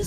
the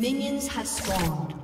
Minions have spawned.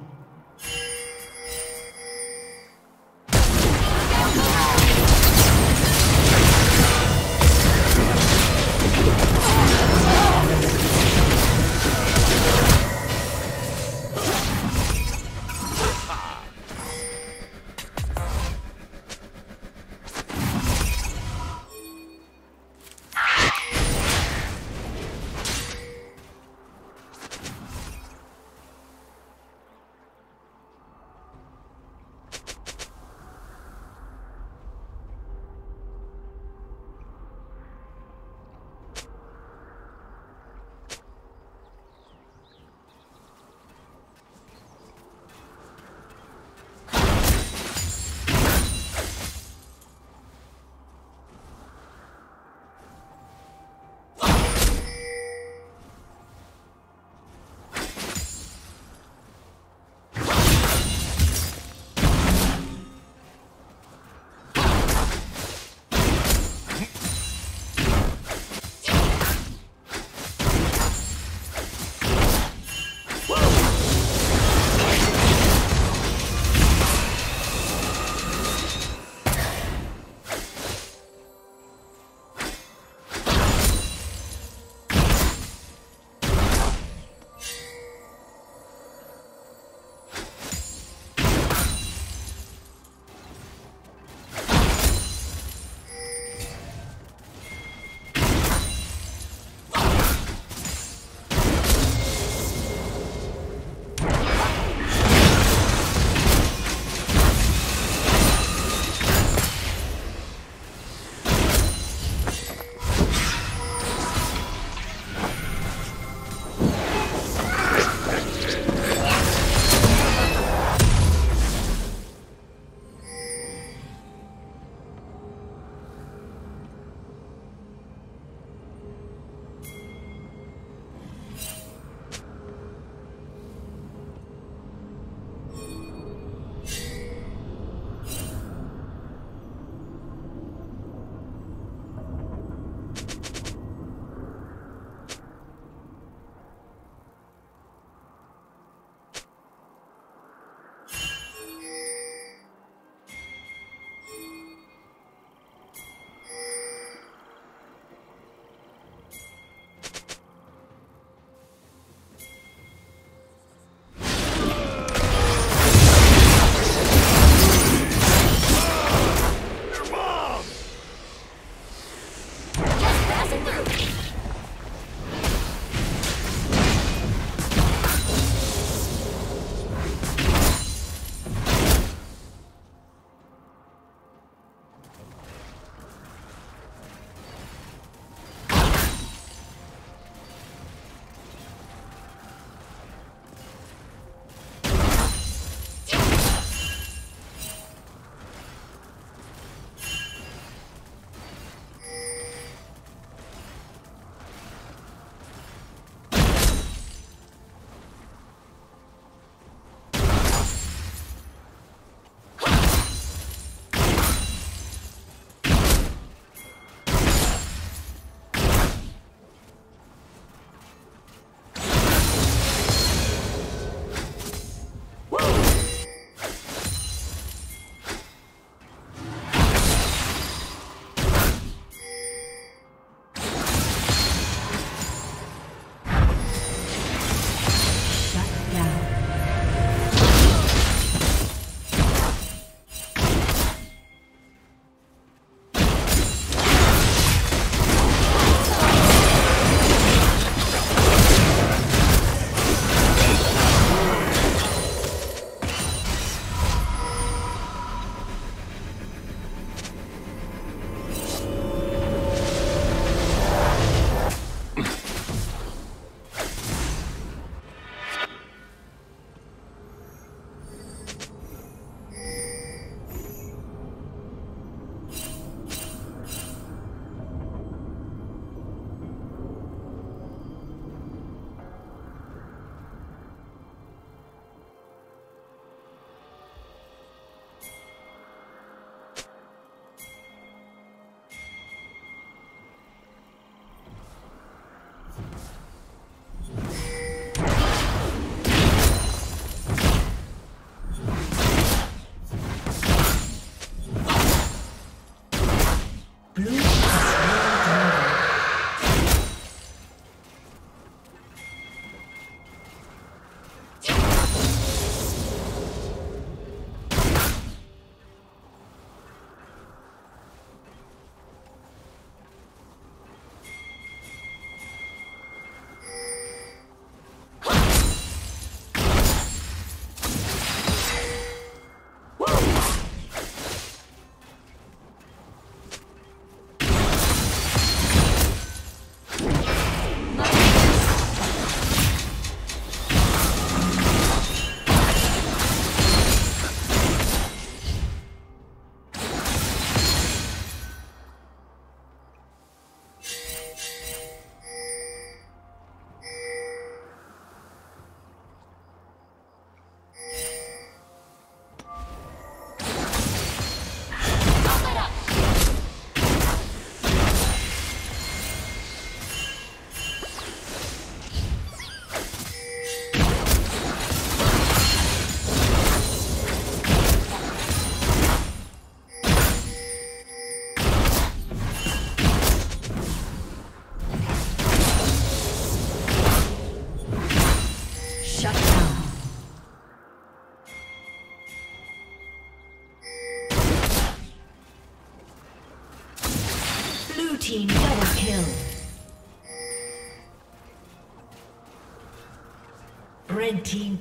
Red team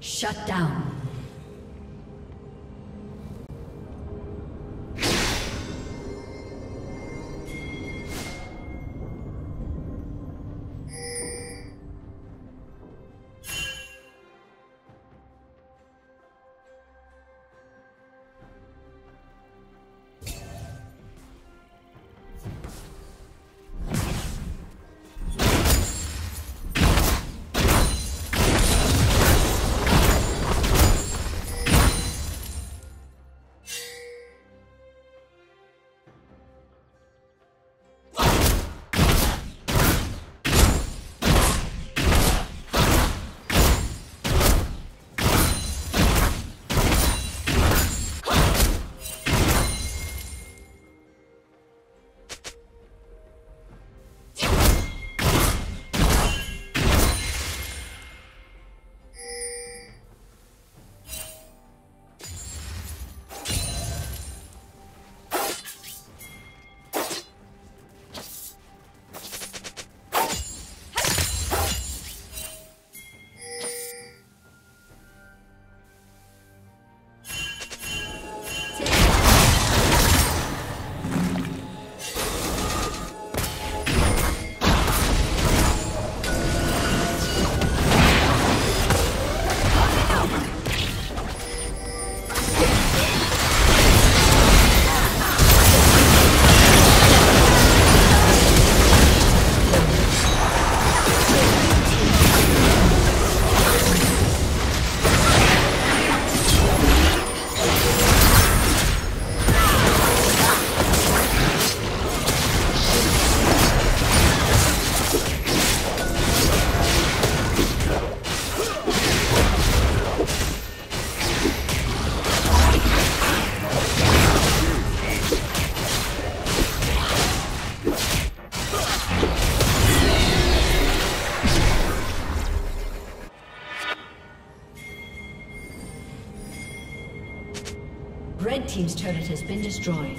Shut down. Red team's turret has been destroyed.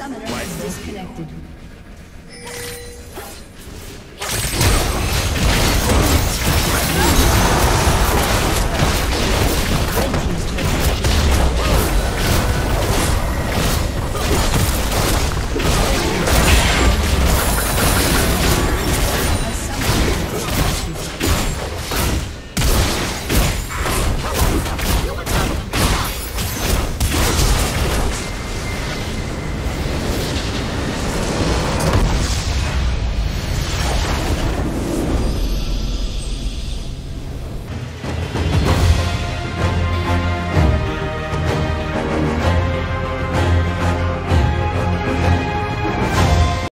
Summoner is disconnected.